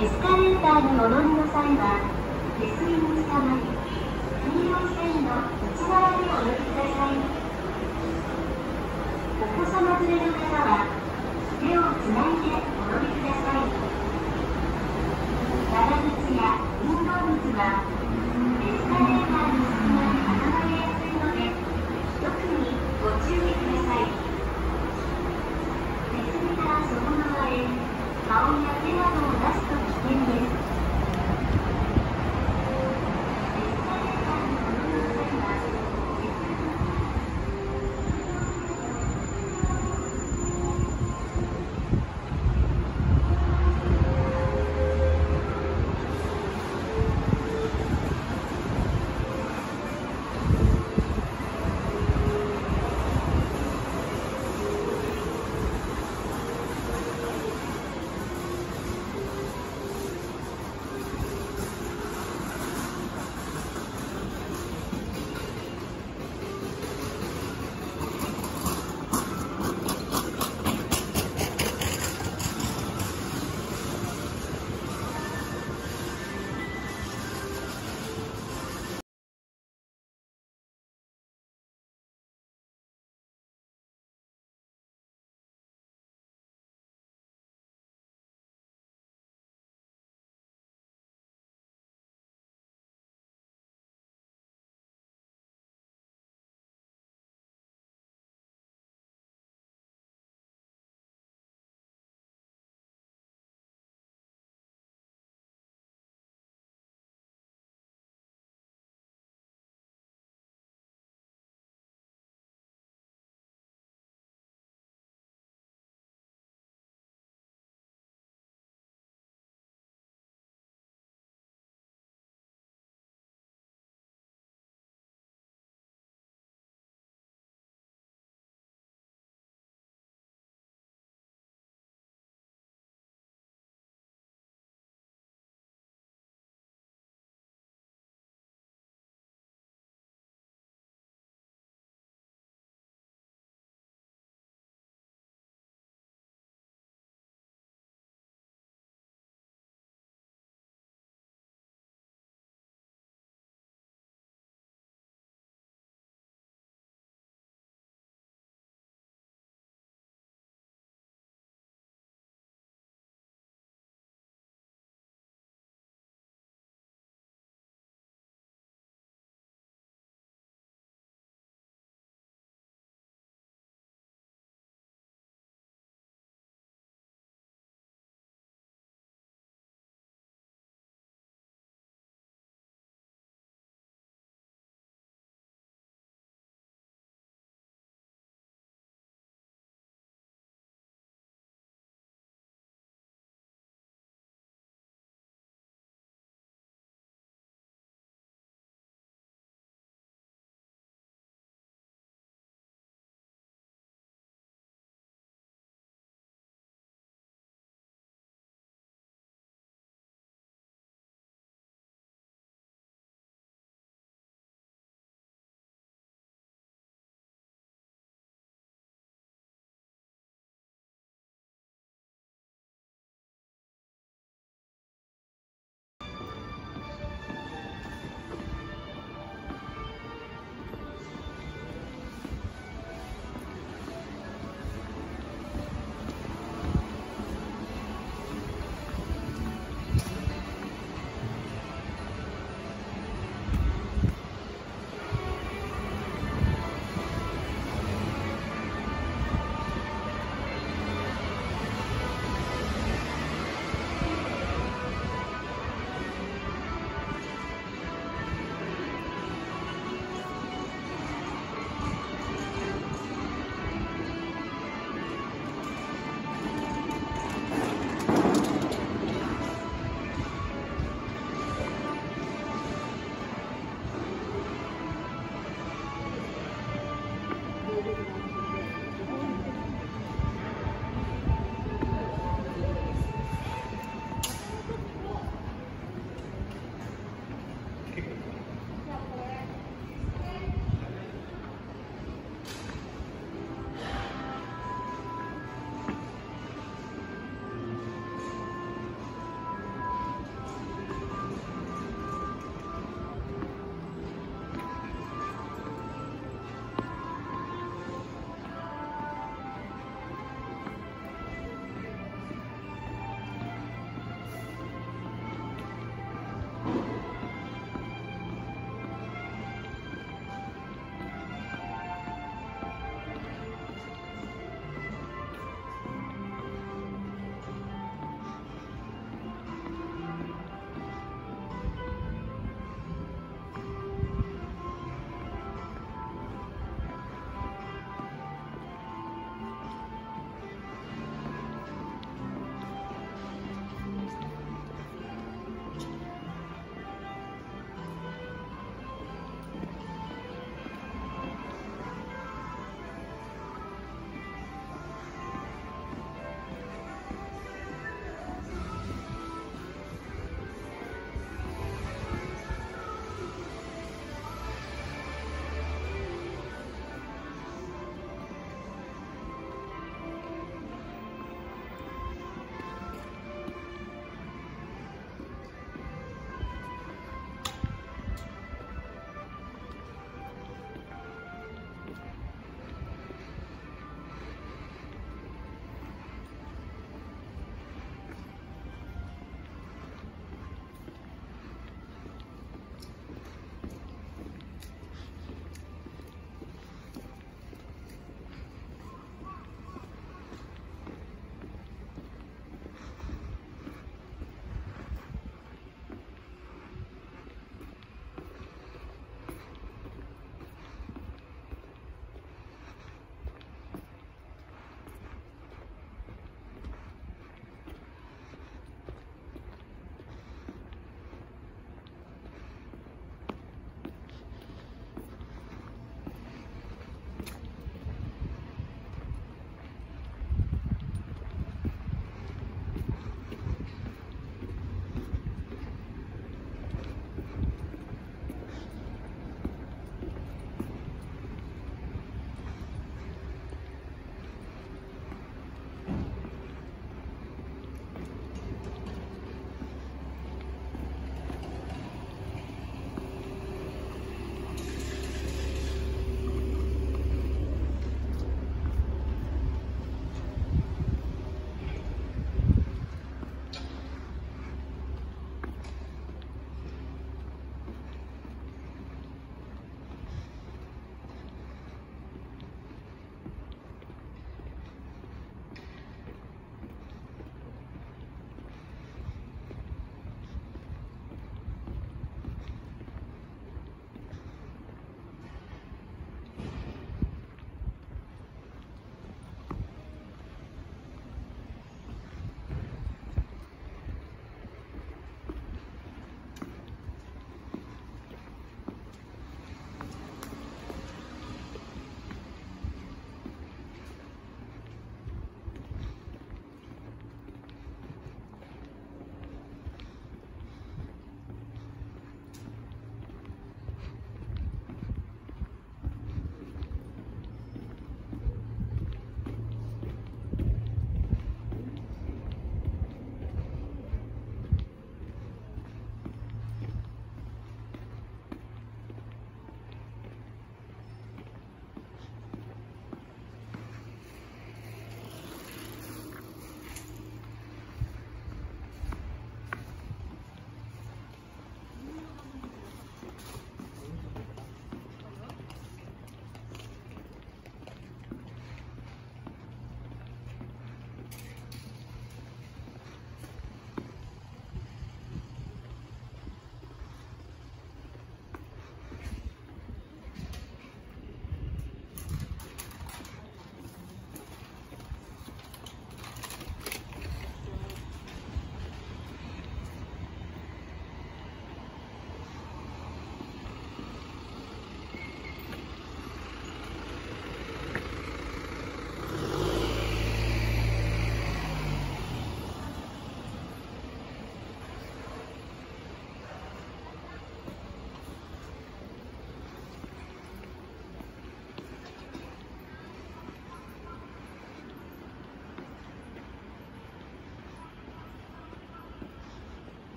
エスカレーターにお乗りの際は手すりにつかまり、専用線の内側でお乗りください。お子様連れの方は手をつないでお乗りください。長靴や運動靴は